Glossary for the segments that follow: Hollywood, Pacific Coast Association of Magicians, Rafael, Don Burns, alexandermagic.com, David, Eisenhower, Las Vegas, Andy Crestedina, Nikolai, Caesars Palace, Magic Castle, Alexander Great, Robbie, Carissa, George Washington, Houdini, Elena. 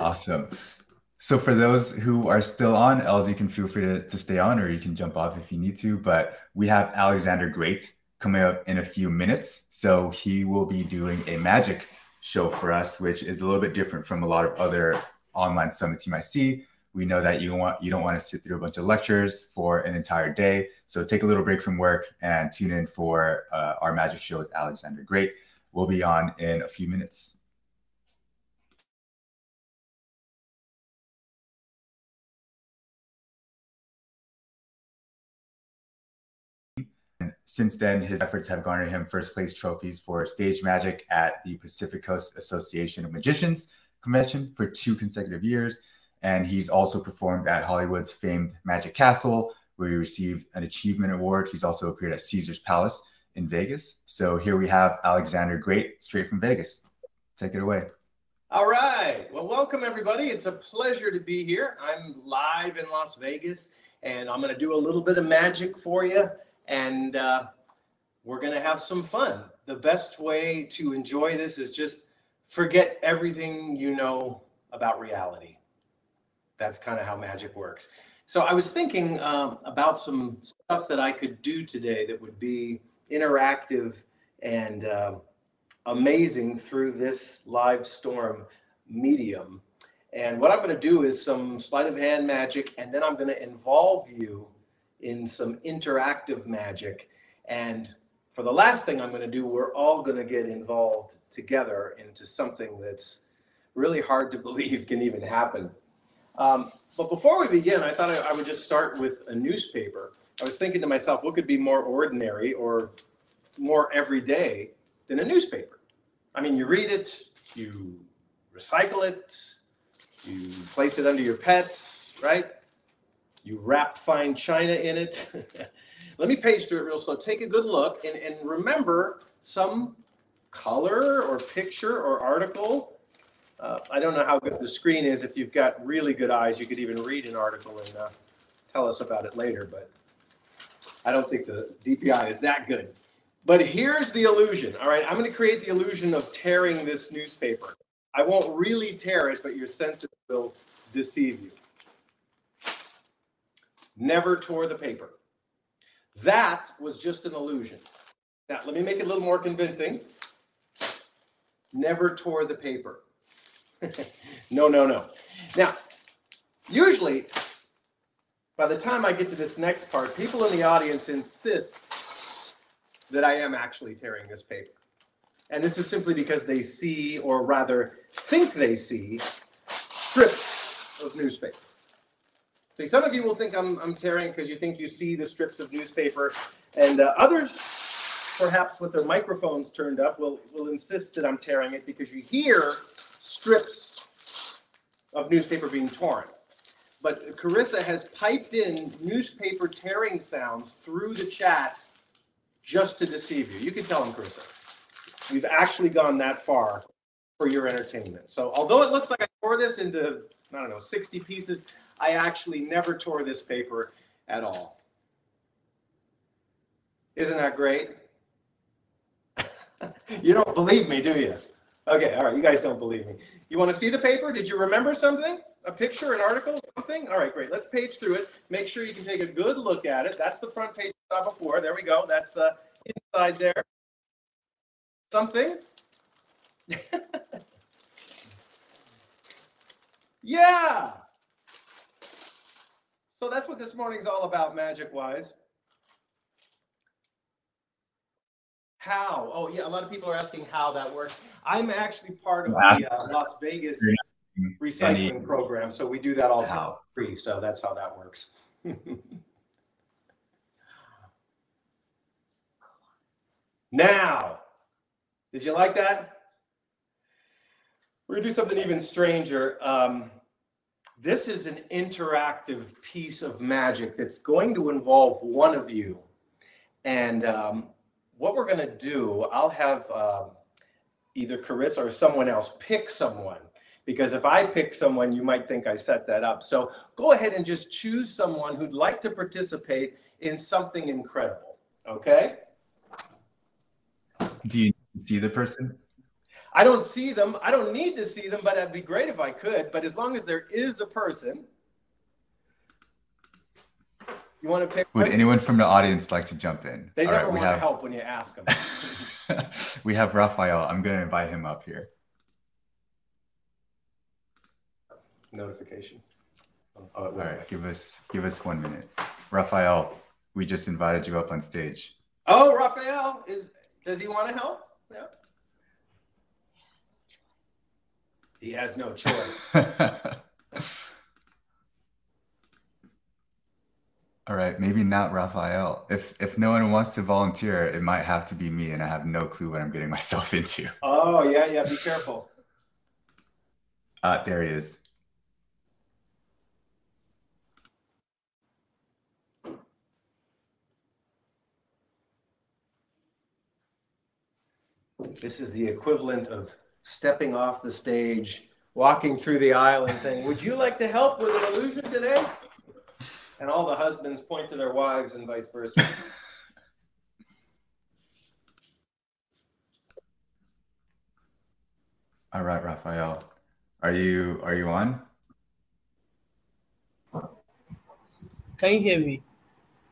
Awesome. So for those who are still on, Els, you can feel free to stay on, or you can jump off if you need to. But we have Alexander Great coming up in a few minutes. So he will be doing a magic show for us, which is a little bit different from a lot of other online summits you might see. We know that you don't want to sit through a bunch of lectures for an entire day. So take a little break from work and tune in for our magic show with Alexander Great. We'll be on in a few minutes. Since then, his efforts have garnered him first place trophies for stage magic at the Pacific Coast Association of Magicians convention for 2 consecutive years. And he's also performed at Hollywood's famed Magic Castle, where he received an achievement award. He's also appeared at Caesar's Palace in Vegas. So here we have Alexander Great, straight from Vegas. Take it away. All right. Well, welcome, everybody. It's a pleasure to be here. I'm live in Las Vegas, and I'm going to do a little bit of magic for you. And we're going to have some fun. The best way to enjoy this is just forget everything you know about reality. That's kind of how magic works. So I was thinking about some stuff that I could do today that would be interactive and amazing through this live storm medium. And what I'm going to do is some sleight of hand magic, and then I'm going to involve you in some interactive magic. And for the last thing I'm going to do, we're all going to get involved together into something that's really hard to believe can even happen. But before we begin, I thought I would just start with a newspaper. I was thinking to myself, what could be more ordinary or more everyday than a newspaper? I mean, you read it, you recycle it, you place it under your pets, right? You wrap fine china in it. Let me page through it real slow. Take a good look and remember some color or picture or article. I don't know how good the screen is. If you've got really good eyes, you could even read an article and tell us about it later, but I don't think the DPI is that good. But here's the illusion. All right, I'm going to create the illusion of tearing this newspaper. I won't really tear it, but your senses will deceive you. Never tore the paper. That was just an illusion. Now, let me make it a little more convincing. Never tore the paper. No, no, no. Now, usually, by the time I get to this next part, people in the audience insist that I am actually tearing this paper. And this is simply because they see, or rather think they see, strips of newspaper. See, some of you will think I'm tearing because you think you see the strips of newspaper, and others, perhaps with their microphones turned up, will insist that I'm tearing it because you hear strips of newspaper being torn. But Carissa has piped in newspaper tearing sounds through the chat just to deceive you. You can tell them, Carissa. We've actually gone that far for your entertainment. So although it looks like I tore this into, I don't know, 60 pieces, I actually never tore this paper at all. Isn't that great? You don't believe me, do you? Okay, all right, you guys don't believe me. You want to see the paper? Did you remember something? A picture, an article, something? All right, great. Let's page through it. Make sure you can take a good look at it. That's the front page I saw before. There we go. That's inside there. Something? Yeah! So that's what this morning's all about, magic-wise. How? Oh, yeah, a lot of people are asking how that works. I'm actually part of the Las Vegas recycling program, so we do that all time free, so that's how that works. Now, did you like that? We're going to do something even stranger. This is an interactive piece of magic that's going to involve one of you. And what we're going to do, I'll have either Carissa or someone else pick someone, because if I pick someone, you might think I set that up. So go ahead and just choose someone who'd like to participate in something incredible, okay? Do you see the person? I don't see them. I don't need to see them, but it'd be great if I could. But as long as there is a person, you want to pick. Would anyone from the audience like to jump in? They never want to help when you ask them. We have Rafael. I'm going to invite him up here. Notification. Oh, all right, give us 1 minute. Rafael, we just invited you up on stage. Oh, Rafael does he want to help? No. He has no choice. All right, maybe not Rafael. If no one wants to volunteer, it might have to be me, and I have no clue what I'm getting myself into. Oh yeah, be careful. There he is. This is the equivalent of stepping off the stage, walking through the aisle and saying, would you like to help with an illusion today? And all the husbands point to their wives and vice versa. All right, Rafael, are you on? Can you hear me?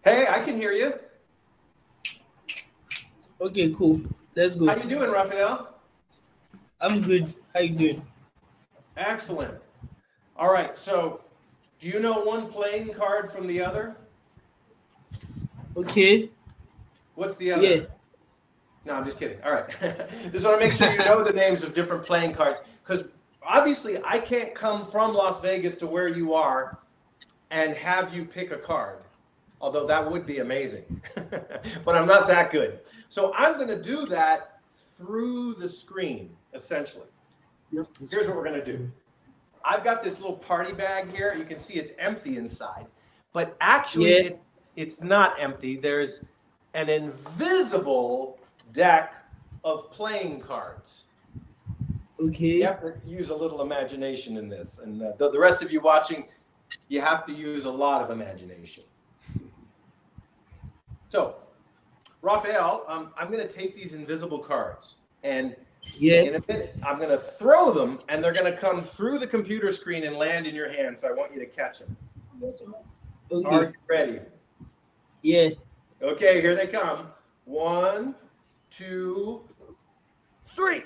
Hey, I can hear you. Okay, cool. Let's go. How you doing, Rafael? I'm good. How you doing? Excellent. All right. So, do you know one playing card from the other? Okay. What's the other? Yeah. No, I'm just kidding. All right. Just want to make sure you know the names of different playing cards, because obviously I can't come from Las Vegas to where you are and have you pick a card. Although that would be amazing, but I'm not that good. So I'm going to do that through the screen, essentially. Here's what we're going to do. I've got this little party bag here. You can see it's empty inside, but actually it's not empty. There's an invisible deck of playing cards. Okay. You have to use a little imagination in this. And the rest of you watching, you have to use a lot of imagination. So, Rafael, I'm going to take these invisible cards, and in a minute, I'm going to throw them, and they're going to come through the computer screen and land in your hand, so I want you to catch them. Okay. Are you ready? Yeah. Okay, here they come. 1, 2, 3.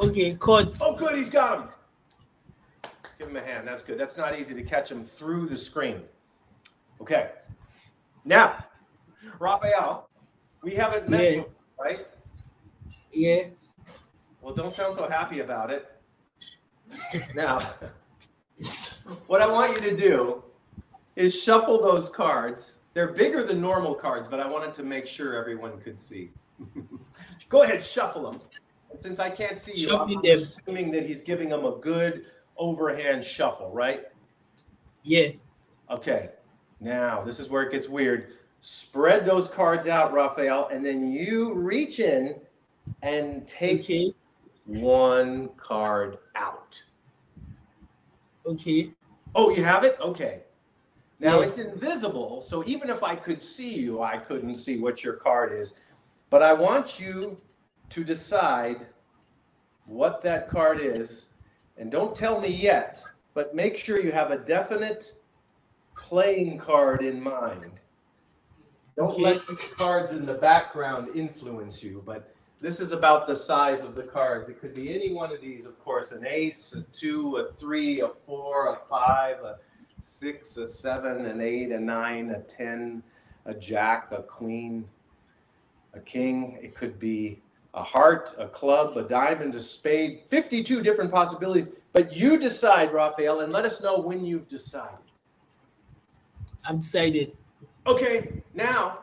Okay, caught. Oh, good, he's got them. Give him a hand. That's good. That's not easy to catch them through the screen. Okay. Now, Rafael, we haven't met before, right? Yeah. Well, don't sound so happy about it. Now, what I want you to do is shuffle those cards. They're bigger than normal cards, but I wanted to make sure everyone could see. Go ahead, shuffle them. And since I can't see you, I'm assuming that he's giving them a good overhand shuffle, right? Yeah. Okay. Now, this is where it gets weird. Spread those cards out, Rafael, and then you reach in and take one card out. Okay. Oh, you have it? Okay. Now, it's invisible, so even if I could see you, I couldn't see what your card is. But I want you to decide what that card is. And don't tell me yet, but make sure you have a definite playing card in mind. Don't let the cards in the background influence you, but this is about the size of the cards. It could be any one of these, of course, an ace, a 2, a 3, a 4, a 5, a 6, a 7, an 8, a 9, a 10, a jack, a queen, a king. It could be a heart, a club, a diamond, a spade, 52 different possibilities, but you decide, Rafael, and let us know when you've decided. I'm decided. Okay, now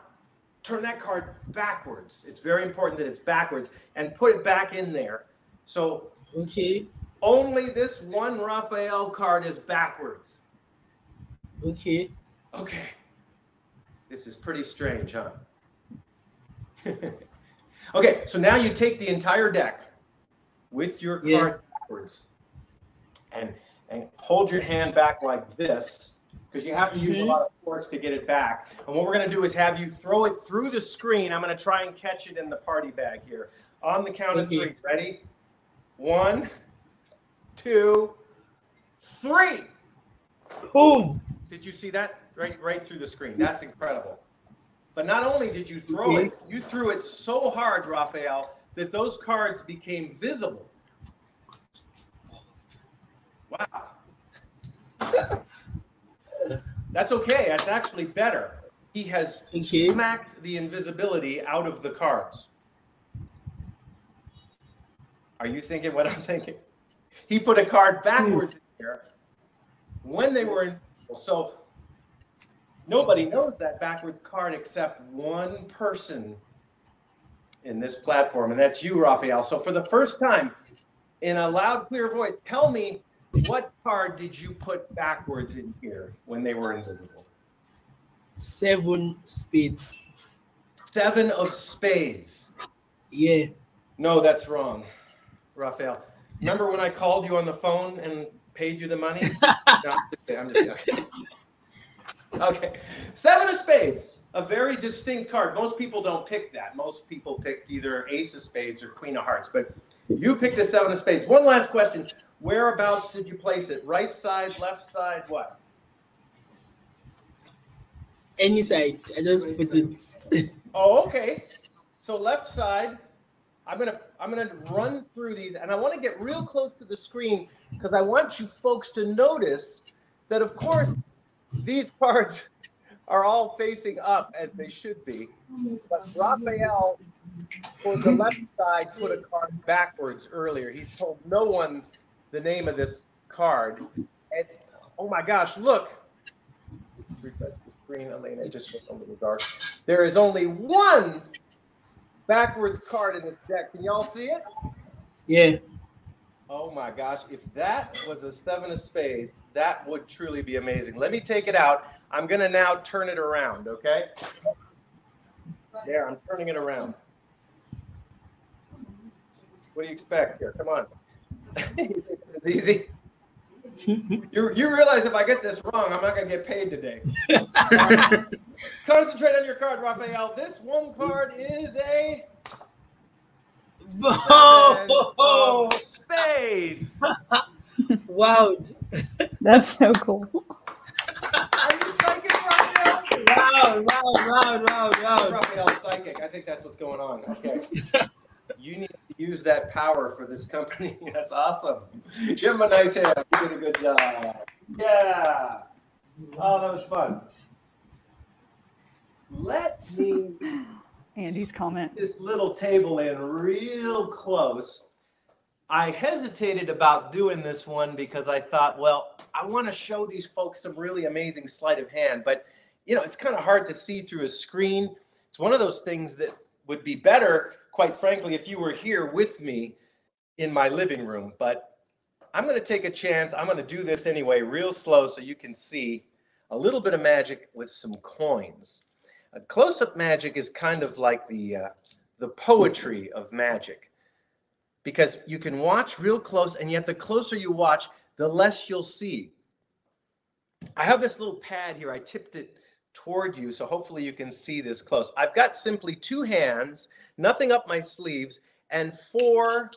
turn that card backwards. It's very important that it's backwards, and put it back in there. So only this one Rafael card is backwards. Okay. Okay. This is pretty strange, huh? Okay, so now you take the entire deck with your card backwards and hold your hand back like this, because you have to use a lot of force to get it back. And what we're going to do is have you throw it through the screen. I'm going to try and catch it in the party bag here. On the count of three. Ready? 1, 2, 3. Boom! Did you see that? Right through the screen. That's incredible. But not only did you throw it, you threw it so hard, Rafael, that those cards became visible. Wow. That's okay. That's actually better. He has smacked the invisibility out of the cards. Are you thinking what I'm thinking? He put a card backwards in here when they were in. So nobody knows that backwards card except one person in this platform, and that's you, Rafael. So for the first time, in a loud, clear voice, tell me, what card did you put backwards in here when they were invisible? 7 spades. 7 of spades. Yeah. No, that's wrong, Rafael. Remember when I called you on the phone and paid you the money? No, I'm just kidding. Okay. 7 of spades. A very distinct card. Most people don't pick that. Most people pick either ace of spades or queen of hearts. But you picked the 7 of spades. One last question. Whereabouts did you place it? Right side, left side, what? Any side. I just put it. Oh, okay. So left side. I'm gonna run through these, and I want to get real close to the screen because I want you folks to notice that, of course, these cards are all facing up as they should be. But Rafael, for the left side, put a card backwards earlier. He told no one the name of this card. And oh my gosh, look. Refresh the screen, Elena, it just went a little dark. There is only one backwards card in this deck. Can y'all see it? Yeah. Oh my gosh, if that was a 7 of spades, that would truly be amazing. Let me take it out. I'm going to now turn it around, okay? There, I'm turning it around. What do you expect here? Come on. This is easy. You realize if I get this wrong, I'm not going to get paid today. Concentrate on your card, Rafael. This one card is a... Oh! Spades. Wow. That's so cool. Are you psychic, Rafael? Wow. Rafael's psychic. I think that's what's going on. Okay. You need to use that power for this company. That's awesome. Give him a nice hand. You did a good job. Yeah. Oh, that was fun. Let me... Andy's comment. This little table in real close. I hesitated about doing this one because I thought, well, I want to show these folks some really amazing sleight of hand, but you know, it's kind of hard to see through a screen. It's one of those things that would be better, quite frankly, if you were here with me in my living room, but I'm going to take a chance. I'm going to do this anyway, real slow, so you can see a little bit of magic with some coins. Close-up magic is kind of like the poetry of magic, because you can watch real close, and yet the closer you watch, the less you'll see. I have this little pad here. I tipped it toward you, so hopefully you can see this close. I've got simply 2 hands, nothing up my sleeves, and 4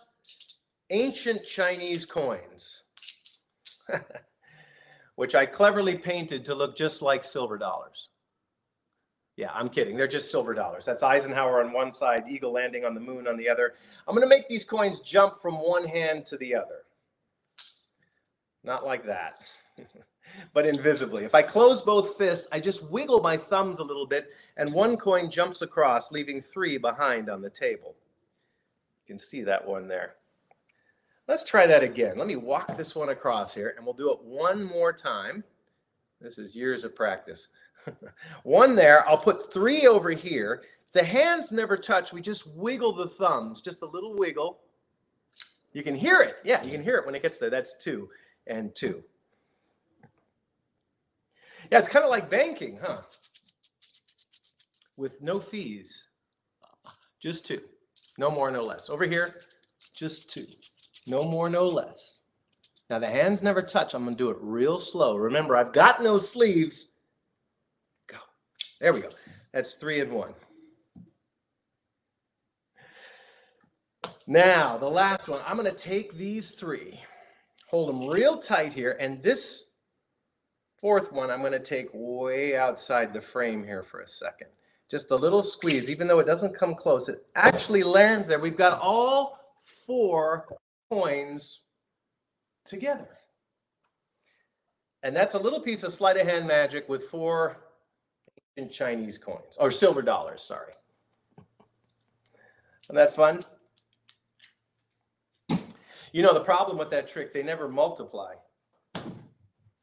ancient Chinese coins, which I cleverly painted to look just like silver dollars. Yeah, I'm kidding. They're just silver dollars. That's Eisenhower on one side, Eagle Landing on the Moon on the other. I'm going to make these coins jump from one hand to the other. Not like that, but invisibly. If I close both fists, I just wiggle my thumbs a little bit, and one coin jumps across, leaving 3 behind on the table. You can see that one there. Let's try that again. Let me walk this one across here, and we'll do it one more time. This is years of practice. 1 there. I'll put 3 over here. The hands never touch. We just wiggle the thumbs, just a little wiggle. You can hear it. Yeah, you can hear it when it gets there. That's 2 and 2. Yeah, it's kind of like banking, huh? With no fees. Just 2. No more, no less. Over here, just 2. No more, no less. Now, the hands never touch. I'm going to do it real slow. Remember, I've got no sleeves. There we go. That's 3 and 1. Now, the last one, I'm going to take these three, hold them real tight here. And this fourth one, I'm going to take way outside the frame here for a second. Just a little squeeze, even though it doesn't come close, it actually lands there. We've got all four coins together. And that's a little piece of sleight of hand magic with four ancient Chinese coins, or silver dollars, sorry. Isn't that fun? You know, the problem with that trick, they never multiply. It's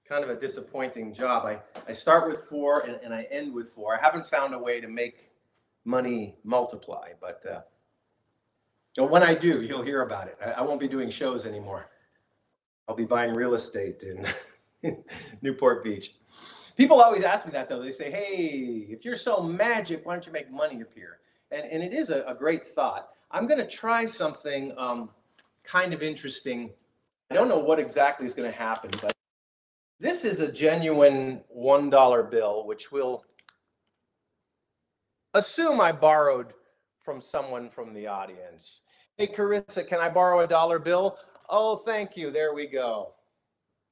kind of a disappointing job. I start with four and I end with four. I haven't found a way to make money multiply, but when I do, you'll hear about it. I won't be doing shows anymore. I'll be buying real estate in Newport Beach. People always ask me that, though. They say, hey, if you're so magic, why don't you make money appear? And it is a great thought. I'm going to try something kind of interesting. I don't know what exactly is going to happen, but this is a genuine $1 bill, which we'll assume I borrowed from someone from the audience. Hey, Carissa, can I borrow a dollar bill? Oh, thank you. There we go.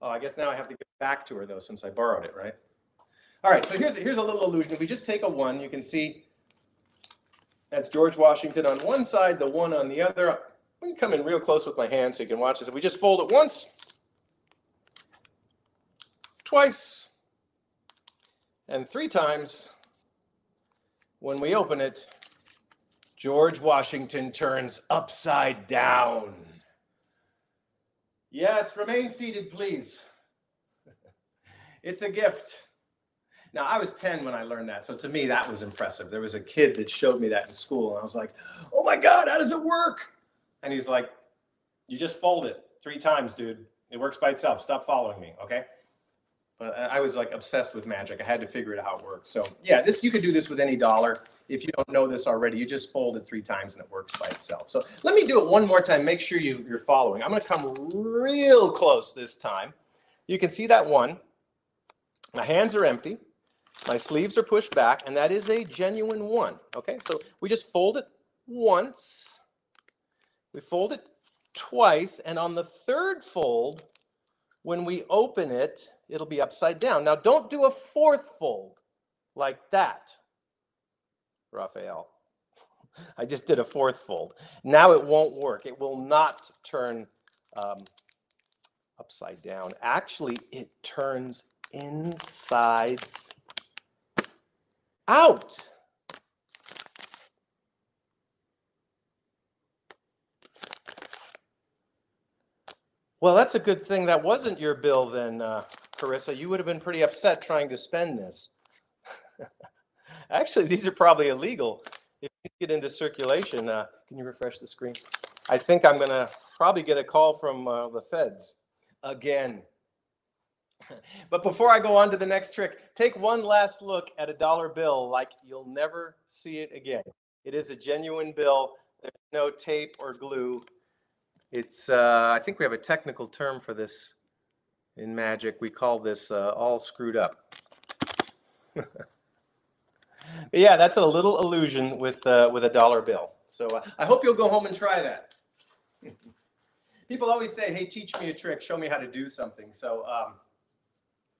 Oh, I guess now I have to get back to her, though, since I borrowed it, right? All right, so here's a little illusion. If we just take a one, you can see that's George Washington on one side, the one on the other. We can come in real close with my hand so you can watch this. If we just fold it once, twice, and three times, when we open it, George Washington turns upside down. Yes, remain seated, please. It's a gift. Now, I was 10 when I learned that, so to me, that was impressive. There was a kid that showed me that in school, and I was like, oh my God, how does it work? And he's like, you just fold it three times, dude. It works by itself. Stop following me, okay? But I was like obsessed with magic. I had to figure out how it works. So yeah, this, you could do this with any dollar. If you don't know this already, you just fold it three times and it works by itself. So let me do it one more time. Make sure you're following. I'm going to come real close this time. You can see that one. My hands are empty. My sleeves are pushed back, and that is a genuine one, okay? So we just fold it once, we fold it twice, and on the third fold, when we open it, it'll be upside down. Now, don't do a fourth fold like that, Rafael. I just did a fourth fold. Now it won't work. It will not turn upside down. Actually, it turns inside out. Well, that's a good thing that wasn't your bill then, Carissa. You would have been pretty upset trying to spend this. Actually, these are probably illegal. If you get into circulation, can you refresh the screen? I think I'm going to probably get a call from the feds again. But before I go on to the next trick, take one last look at a dollar bill like you'll never see it again. It is a genuine bill. There's no tape or glue. It's, I think we have a technical term for this in magic. We call this all screwed up. Yeah, that's a little illusion with a dollar bill. So I hope you'll go home and try that. People always say, hey, teach me a trick. Show me how to do something. So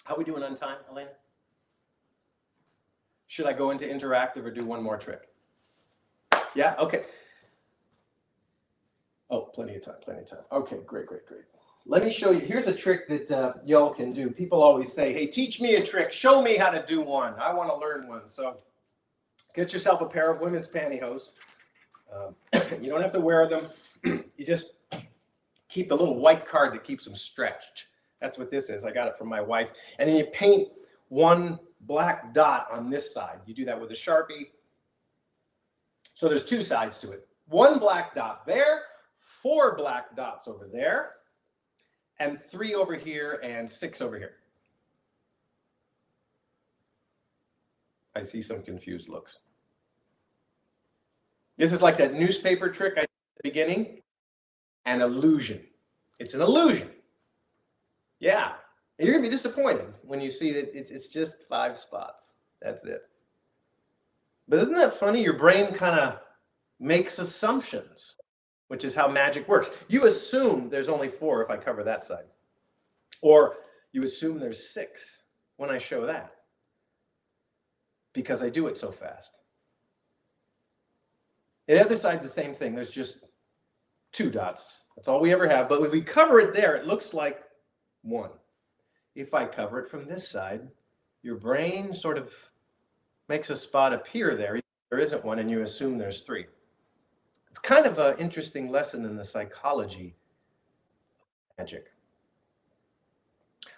how are we doing on time, Elena? Should I go into interactive or do one more trick? Yeah, okay. Oh, plenty of time, plenty of time. Okay, great, great, great. Let me show you. Here's a trick that y'all can do. People always say, hey, teach me a trick. Show me how to do one. I want to learn one. So get yourself a pair of women's pantyhose. You don't have to wear them. You just keep the little white card that keeps them stretched. That's what this is. I got it from my wife. And then you paint one black dot on this side. You do that with a Sharpie. So there's two sides to it. One black dot there, four black dots over there, and three over here, and six over here. I see some confused looks. This is like that newspaper trick I did at the beginning. An illusion. It's an illusion. Yeah. And you're going to be disappointed when you see that it's just five spots. That's it. But isn't that funny? Your brain kind of makes assumptions. which is how magic works. You assume there's only four if I cover that side. Or you assume there's six when I show that, because I do it so fast. The other side, the same thing. There's just two dots. That's all we ever have. But if we cover it there, it looks like one. If I cover it from this side, your brain sort of makes a spot appear there. There isn't one, and you assume there's three. It's kind of an interesting lesson in the psychology of magic.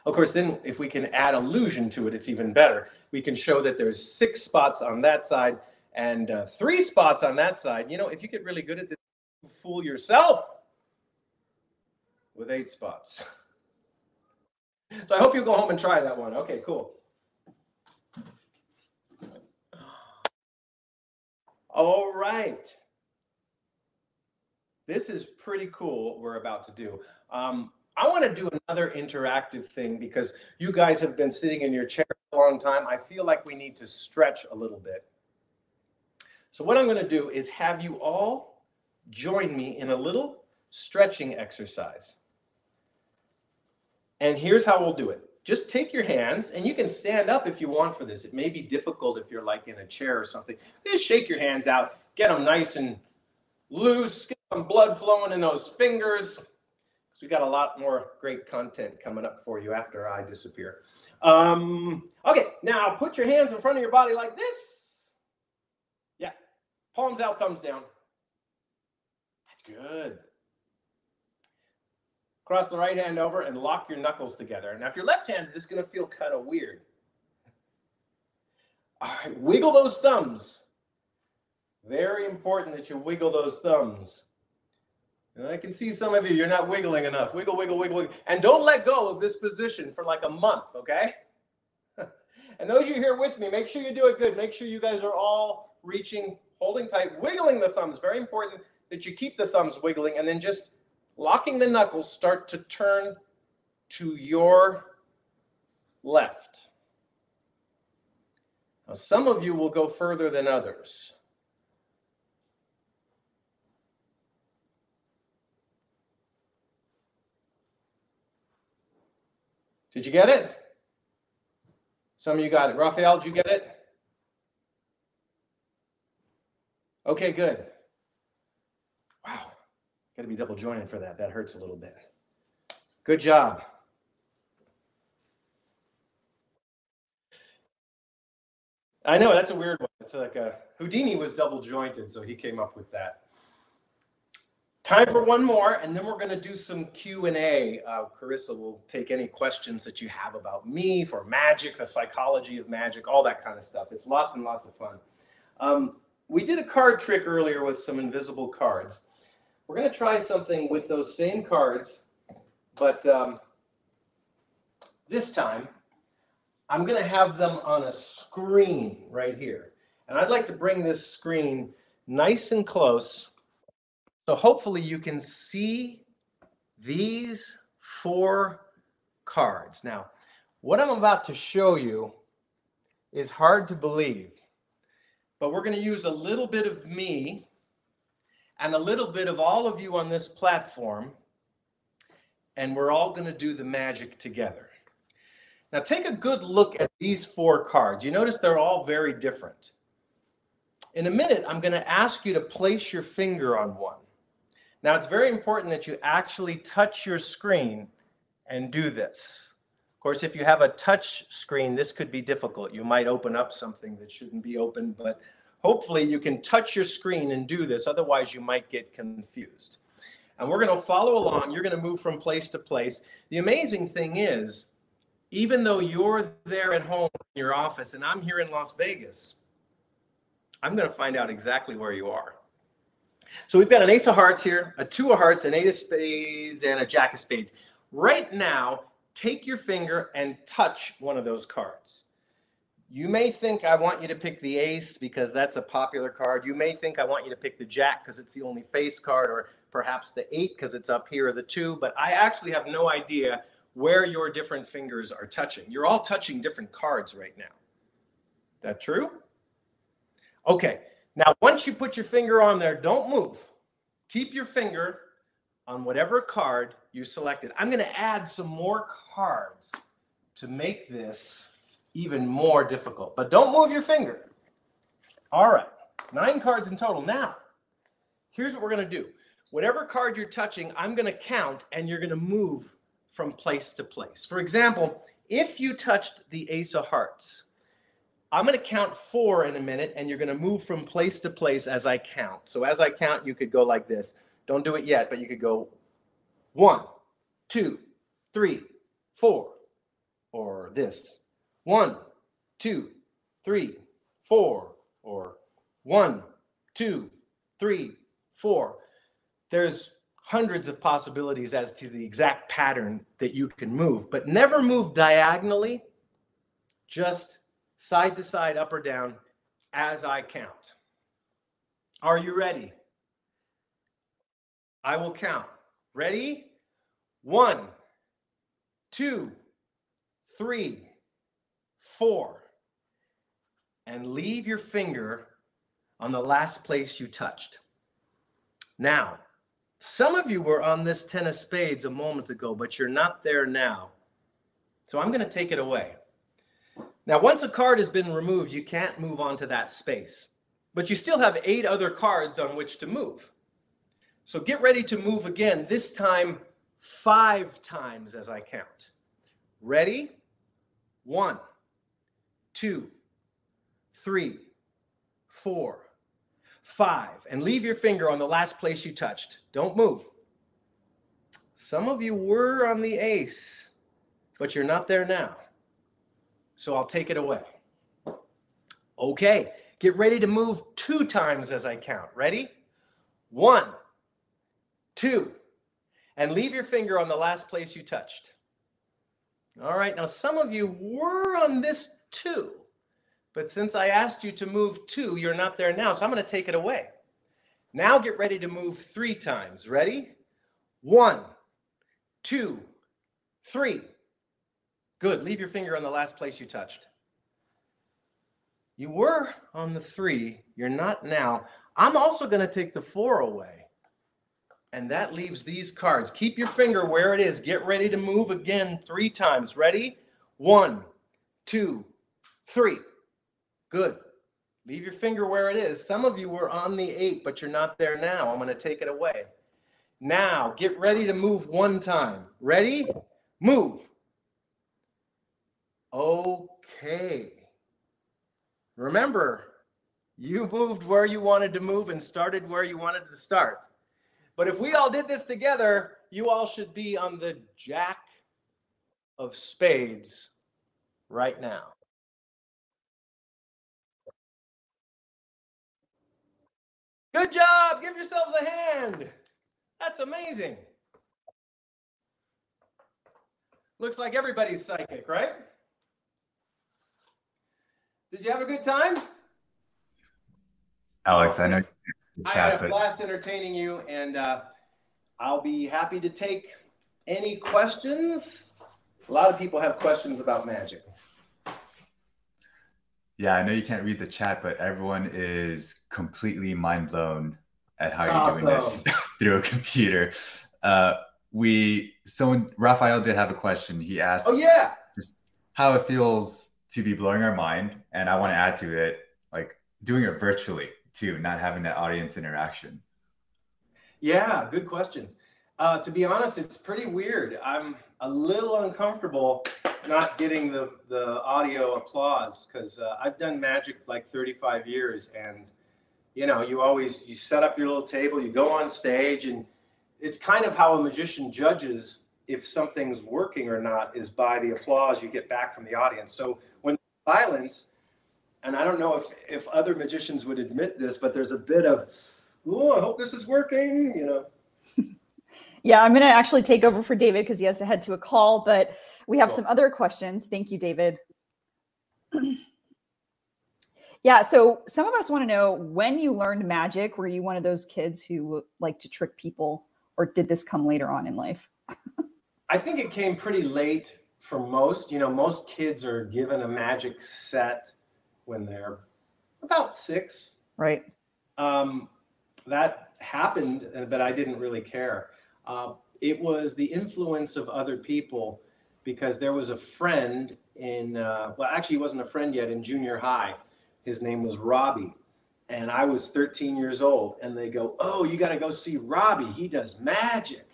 Of course, then if we can add illusion to it, it's even better. We can show that there's six spots on that side and three spots on that side. You know, if you get really good at this, you fool yourself with 8 spots. So I hope you go home and try that one. Okay, cool. All right. This is pretty cool what we're about to do. I want to do another interactive thing because you guys have been sitting in your chair a long time. I feel like we need to stretch a little bit. So what I'm going to do is have you all join me in a little stretching exercise. And here's how we'll do it. Just take your hands, and you can stand up if you want for this. It may be difficult if you're like in a chair or something. Just shake your hands out, get them nice and loose, get some blood flowing in those fingers. Because we got a lot more great content coming up for you after I disappear. Okay, now put your hands in front of your body like this. Yeah, palms out, thumbs down. That's good. Cross the right hand over and lock your knuckles together. Now, if you're left-handed, this is going to feel kind of weird. All right, wiggle those thumbs. Very important that you wiggle those thumbs. And I can see some of you, you're not wiggling enough. Wiggle, wiggle, wiggle, wiggle. And don't let go of this position for like a month, okay? And those of you here with me, make sure you do it good. Make sure you guys are all reaching, holding tight, wiggling the thumbs. Very important that you keep the thumbs wiggling, and then just locking the knuckles, start to turn to your left. Now, some of you will go further than others. Did you get it? Some of you got it. Rafael, did you get it? Okay, good. Wow. Got to be double jointed for that. That hurts a little bit. Good job. I know, that's a weird one. It's like a Houdini was double jointed, so he came up with that. Time for one more, and then we're going to do some Q&A. Carissa will take any questions that you have about me, for magic, the psychology of magic, all that kind of stuff. It's lots and lots of fun. We did a card trick earlier with some invisible cards. We're going to try something with those same cards, but this time I'm going to have them on a screen right here. And I'd like to bring this screen nice and close. So hopefully you can see these 4 cards. Now, what I'm about to show you is hard to believe, but we're going to use a little bit of me and a little bit of all of you on this platform, and we're all going to do the magic together. Now take a good look at these 4 cards. You notice they're all very different. In a minute, I'm going to ask you to place your finger on one. Now it's very important that you actually touch your screen and do this. Of course, if you have a touch screen, this could be difficult. You might open up something that shouldn't be open, but hopefully you can touch your screen and do this, otherwise you might get confused. And we're going to follow along. You're going to move from place to place. The amazing thing is, even though you're there at home in your office and I'm here in Las Vegas, I'm going to find out exactly where you are. So we've got an ace of hearts here, a two of hearts, an eight of spades, and a jack of spades. Right now, take your finger and touch one of those cards. You may think I want you to pick the ace because that's a popular card. You may think I want you to pick the jack because it's the only face card, or perhaps the 8 because it's up here, or the 2. But I actually have no idea where your different fingers are touching. You're all touching different cards right now. Is that true? Okay. Now, once you put your finger on there, don't move. Keep your finger on whatever card you selected. I'm going to add some more cards to make this even more difficult, but don't move your finger. All right, 9 cards in total. Now, here's what we're going to do. Whatever card you're touching, I'm going to count, and you're going to move from place to place. For example, if you touched the Ace of Hearts, I'm going to count 4 in a minute, and you're going to move from place to place as I count. So as I count, you could go like this. Don't do it yet, but you could go 1, 2, 3, 4, or this. 1, 2, 3, 4, or 1, 2, 3, 4. There's hundreds of possibilities as to the exact pattern that you can move, but never move diagonally, just side to side, up or down, as I count. Are you ready? I will count. Ready? 1, 2, 3, 4. And leave your finger on the last place you touched. Now, some of you were on this 10 of spades a moment ago, but you're not there now. So I'm going to take it away. Now, once a card has been removed, you can't move on to that space. But you still have 8 other cards on which to move. So get ready to move again, this time 5 times as I count. Ready? 1, 2, 3, 4, 5, and leave your finger on the last place you touched. Don't move. Some of you were on the ace, but you're not there now. So I'll take it away. Okay, get ready to move 2 times as I count. Ready? 1, 2, and leave your finger on the last place you touched. All right, now some of you were on this 2. But since I asked you to move 2, you're not there now, so I'm going to take it away. Now get ready to move 3 times. Ready? 1, 2, 3. Good. Leave your finger on the last place you touched. You were on the 3. You're not now. I'm also going to take the 4 away. And that leaves these cards. Keep your finger where it is. Get ready to move again 3 times. Ready? 1, 2, 3. Good. Leave your finger where it is. Some of you were on the 8, but you're not there now. I'm going to take it away. Now, get ready to move 1 time. Ready? Move. Okay. Remember, you moved where you wanted to move and started where you wanted to start. But if we all did this together, you all should be on the Jack of Spades right now. Good job. Give yourselves a hand. That's amazing. Looks like everybody's psychic, right? Did you have a good time? Alex, I know you had a chat, but... blast entertaining you, and I'll be happy to take any questions. A lot of people have questions about magic. Yeah, I know you can't read the chat, but everyone is completely mind blown at how awesome. You're doing this through a computer. Rafael did have a question. He asked, "Oh yeah, just how it feels to be blowing our mind." And I want to add to it, like doing it virtually too, not having that audience interaction. Yeah, good question. To be honest, it's pretty weird. I'm a little uncomfortable not getting the audio applause, because I've done magic like 35 years, and you know, you set up your little table, you go on stage, and it's kind of how a magician judges if something's working or not, is by the applause you get back from the audience. So when silence, and I don't know if other magicians would admit this, but there's a bit of, oh, I hope this is working, you know. Yeah, I'm going to actually take over for David because he has to head to a call, but we have some other questions. Thank you, David. Yeah, so some of us want to know, when you learned magic, were you one of those kids who like to trick people, or did this come later on in life? I think it came pretty late for most. You know, most kids are given a magic set when they're about 6. Right. That happened, but I didn't really care. It was the influence of other people, because there was a friend in, well, actually he wasn't a friend yet, in junior high. His name was Robbie, and I was 13 years old, and they go, oh, you got to go see Robbie. He does magic.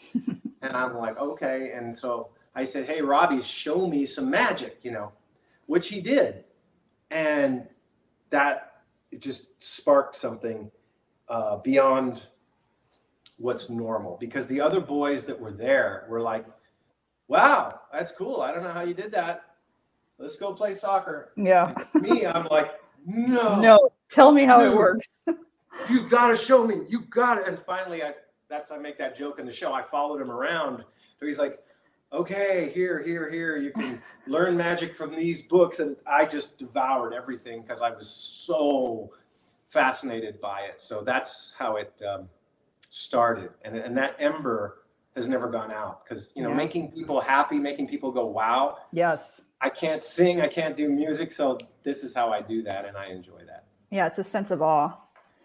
And I'm like, okay. And so I said, hey, Robbie, show me some magic, you know, which he did. And that just sparked something beyond what's normal, because the other boys that were there were like, wow, that's cool. I don't know how you did that. Let's go play soccer. Yeah. And me, I'm like, no. No, tell me how it works. You got to show me. You got to. And finally, I make that joke in the show. I followed him around. So he's like, okay, here. You can learn magic from these books. And I just devoured everything because I was so fascinated by it. So that's how it started. And that ember has never gone out, because, you know, making people happy, making people go, wow. Yes. I can't sing. I can't do music. So this is how I do that. And I enjoy that. Yeah. It's a sense of awe.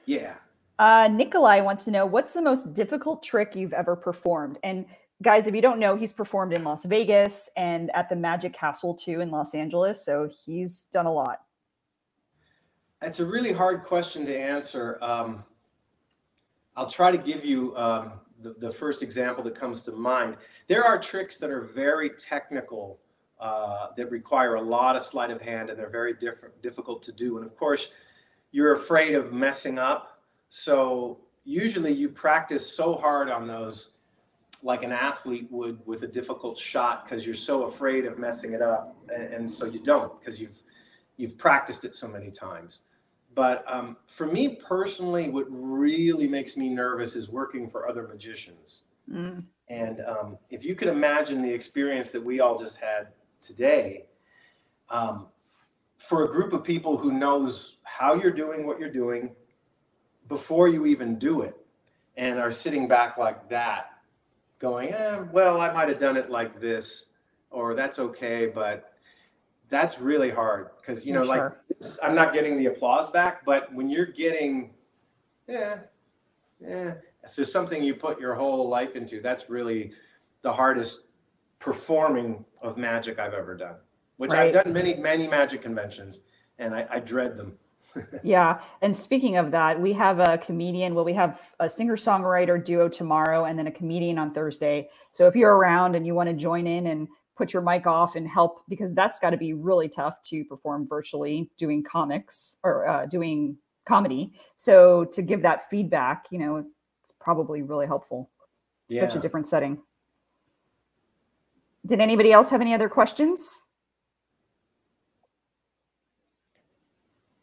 Yeah. Nikolai wants to know, what's the most difficult trick you've ever performed? And guys, if you don't know, he's performed in Las Vegas and at the Magic Castle too in Los Angeles. So he's done a lot. It's a really hard question to answer. I'll try to give you, the first example that comes to mind. There are tricks that are very technical, that require a lot of sleight of hand, and they're very difficult to do. And of course, you're afraid of messing up. So usually you practice so hard on those, like an athlete would with a difficult shot, because you're so afraid of messing it up. And so you don't, because you've practiced it so many times. But for me personally, what really makes me nervous is working for other magicians. Mm. And if you could imagine the experience that we all just had today, for a group of people who knows how you're doing what you're doing before you even do it, and are sitting back like that going, well, I might have done it like this, or that's okay, but that's really hard, because, you know, like, I'm not getting the applause back, but when you're getting, it's just something you put your whole life into. That's really the hardest performing of magic I've ever done, which I've done many, many magic conventions, and I dread them. Yeah. And speaking of that, we have a comedian, well, we have a singer-songwriter duo tomorrow, and then a comedian on Thursday. So if you're around and you want to join in and put your mic off and help, because that's got to be really tough to perform virtually doing comics or doing comedy. So to give that feedback, you know, it's probably really helpful. Yeah. Such a different setting. Did anybody else have any other questions?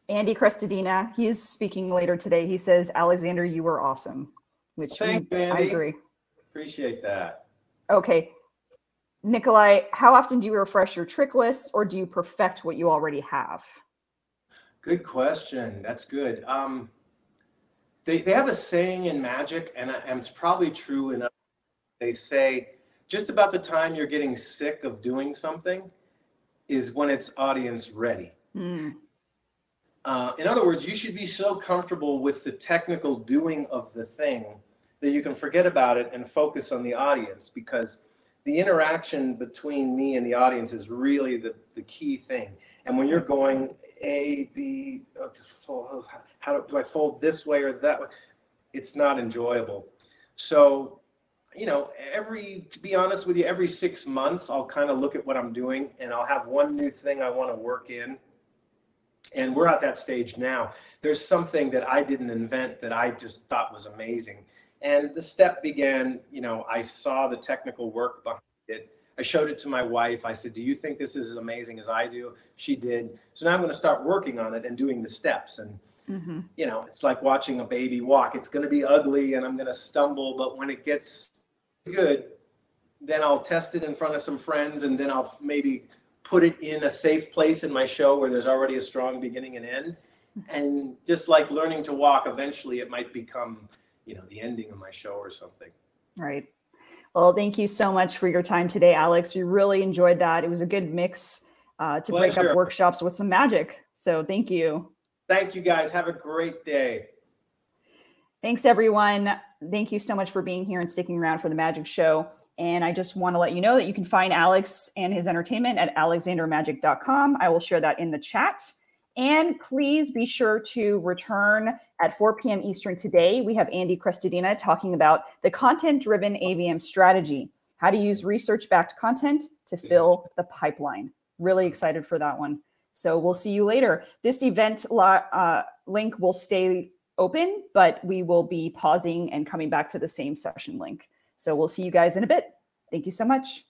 Andy Crestedina, he is speaking later today. He says, Alexander, you were awesome, which Thank you, I agree. Appreciate that. Okay. Nikolai, how often do you refresh your trick lists, or do you perfect what you already have? Good question. That's good. They have a saying in magic, and it's probably true enough. They say just about the time you're getting sick of doing something is when it's audience ready. Mm. In other words, you should be so comfortable with the technical doing of the thing that you can forget about it and focus on the audience, because the interaction between me and the audience is really the key thing. And when you're going A, B, how do I fold this way or that way? It's not enjoyable. So, you know, to be honest with you, every 6 months, I'll kind of look at what I'm doing, and I'll have one new thing I want to work in. And we're at that stage now. There's something that I didn't invent that I just thought was amazing. And the step began, you know, I saw the technical work behind it. I showed it to my wife. I said, do you think this is as amazing as I do? She did. So now I'm going to start working on it and doing the steps. And, you know, it's like watching a baby walk. It's going to be ugly and I'm going to stumble. But when it gets good, then I'll test it in front of some friends, and then I'll maybe put it in a safe place in my show where there's already a strong beginning and end. And just like learning to walk, eventually it might become, you know, the ending of my show or something. Right. Well, thank you so much for your time today, Alex. We really enjoyed that. It was a good mix to break up workshops with some magic. So thank you. Thank you, guys. Have a great day. Thanks, everyone. Thank you so much for being here and sticking around for the magic show. And I just want to let you know that you can find Alex and his entertainment at alexandermagic.com. I will share that in the chat. And please be sure to return at 4 p.m. Eastern today. We have Andy Crestedina talking about the content-driven AVM strategy, how to use research-backed content to fill the pipeline. Really excited for that one. So we'll see you later. This event link will stay open, but we will be pausing and coming back to the same session link. So we'll see you guys in a bit. Thank you so much.